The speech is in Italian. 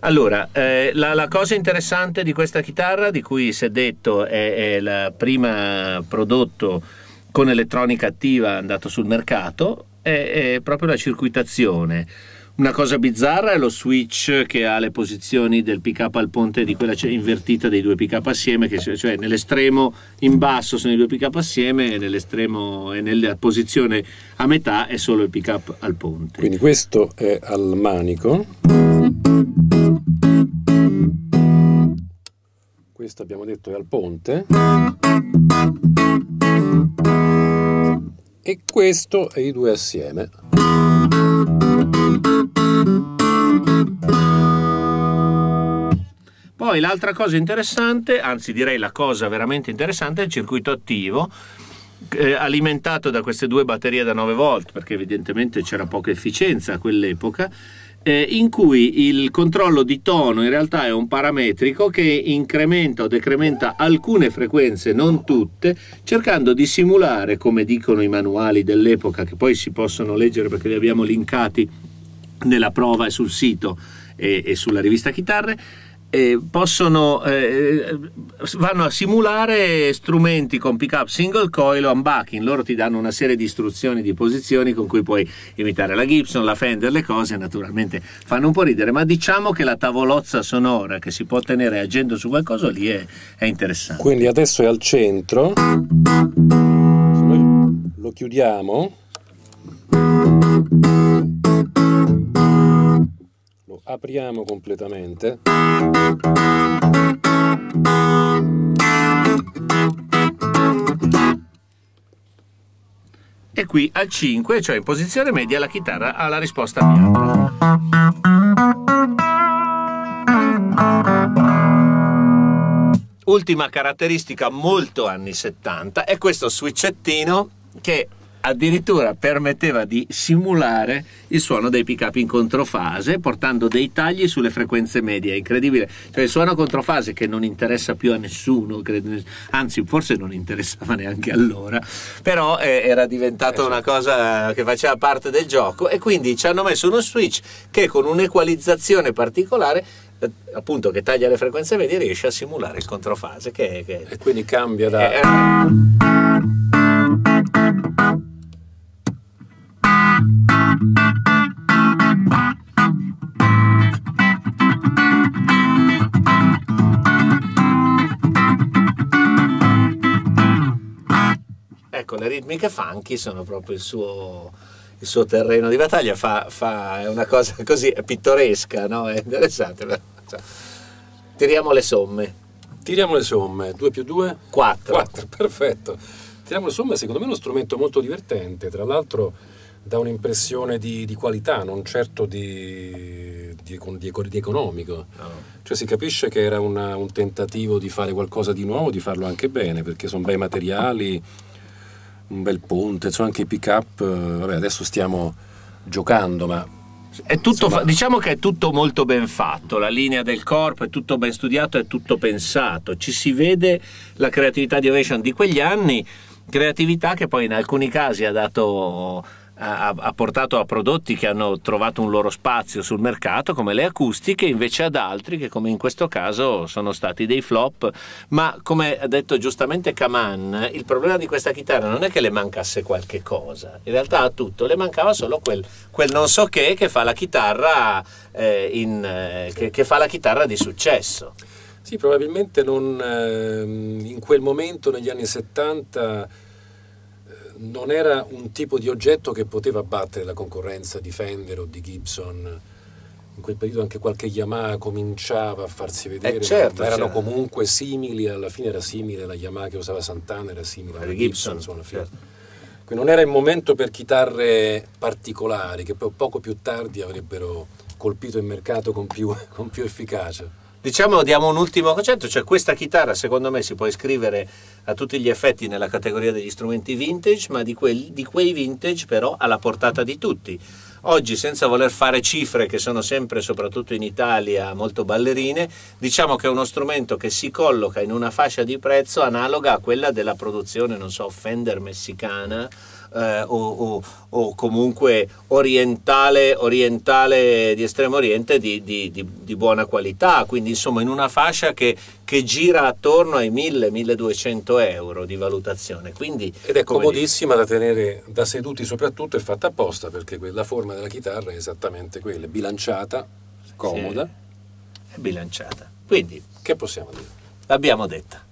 Allora, la cosa interessante di questa chitarra, di cui si è detto è il primo prodotto con elettronica attiva andato sul mercato, è proprio la circuitazione. Una cosa bizzarra è lo switch che ha le posizioni del pick up al ponte di quella invertita dei due pick up assieme, che cioè nell'estremo in basso sono i due pick up assieme e nell'estremo e nella posizione a metà è solo il pick up al ponte. Quindi questo è al manico, questo abbiamo detto è al ponte e questo è i due assieme. Poi l'altra cosa interessante, anzi direi la cosa veramente interessante, è il circuito attivo alimentato da queste due batterie da 9 volt, perché evidentemente c'era poca efficienza a quell'epoca, in cui il controllo di tono in realtà è un parametrico che incrementa o decrementa alcune frequenze, non tutte, cercando di simulare, come dicono i manuali dell'epoca, che poi si possono leggere perché li abbiamo linkati nella prova e sul sito e sulla rivista Chitarre, vanno a simulare strumenti con pick up single coil o unbucking. Loro ti danno una serie di istruzioni, di posizioni con cui puoi imitare la Gibson, la Fender, le cose. Naturalmente fanno un po' ridere, ma diciamo che la tavolozza sonora che si può ottenere agendo su qualcosa lì è interessante. Quindi adesso è al centro, lo chiudiamo, apriamo completamente e qui al 5, cioè in posizione media, la chitarra ha la risposta piano. Ultima caratteristica molto anni 70 è questo switchettino che addirittura permetteva di simulare il suono dei pick up in controfase, portando dei tagli sulle frequenze medie. È incredibile, cioè il suono controfase che non interessa più a nessuno, anzi forse non interessava neanche allora, però era diventata una cosa che faceva parte del gioco, e quindi ci hanno messo uno switch che con un'equalizzazione particolare, appunto, che taglia le frequenze medie, riesce a simulare il controfase che e quindi cambia da Ecco, le ritmiche funky sono proprio il suo terreno di battaglia. È una cosa così, è pittoresca, no? È interessante. Tiriamo le somme. 2 più 2? 4. 4, perfetto. Tiriamo le somme, secondo me è uno strumento molto divertente, tra l'altro dà un'impressione di qualità, non certo di economico. No. Cioè si capisce che era un tentativo di fare qualcosa di nuovo, di farlo anche bene, perché sono bei materiali, un bel ponte, insomma anche i pick up, vabbè adesso stiamo giocando, ma è tutto, diciamo che è tutto molto ben fatto, la linea del corpo è tutto ben studiato, è tutto pensato, ci si vede la creatività di Ovation di quegli anni, creatività che poi in alcuni casi ha portato a prodotti che hanno trovato un loro spazio sul mercato, come le acustiche, invece ad altri che, come in questo caso, sono stati dei flop. Ma come ha detto giustamente Kaman, il problema di questa chitarra non è che le mancasse qualche cosa, in realtà a tutto le mancava solo quel non so che fa la chitarra che fa la chitarra di successo. Sì, probabilmente non, in quel momento negli anni 70 non era un tipo di oggetto che poteva battere la concorrenza di Fender o di Gibson. In quel periodo anche qualche Yamaha cominciava a farsi vedere, certo, ma erano comunque simili, alla fine era simile la Yamaha che usava Santana, era simile alla Gibson, insomma, alla fine. Certo. Quindi non era il momento per chitarre particolari che poi poco più tardi avrebbero colpito il mercato con più efficacia. Diciamo, diamo un ultimo concetto, cioè questa chitarra secondo me si può iscrivere a tutti gli effetti nella categoria degli strumenti vintage, ma di quei vintage però alla portata di tutti. Oggi, senza voler fare cifre che sono sempre, soprattutto in Italia, molto ballerine, diciamo che è uno strumento che si colloca in una fascia di prezzo analoga a quella della produzione, non so, Fender messicana o comunque orientale di Estremo Oriente di buona qualità, quindi insomma in una fascia che gira attorno ai 1000-1200 euro di valutazione. Quindi, ed è comodissima da tenere da seduti, soprattutto è fatta apposta perché la forma della chitarra è esattamente quella, bilanciata, comoda. Sì, è bilanciata. Quindi che possiamo dire? L'abbiamo detta.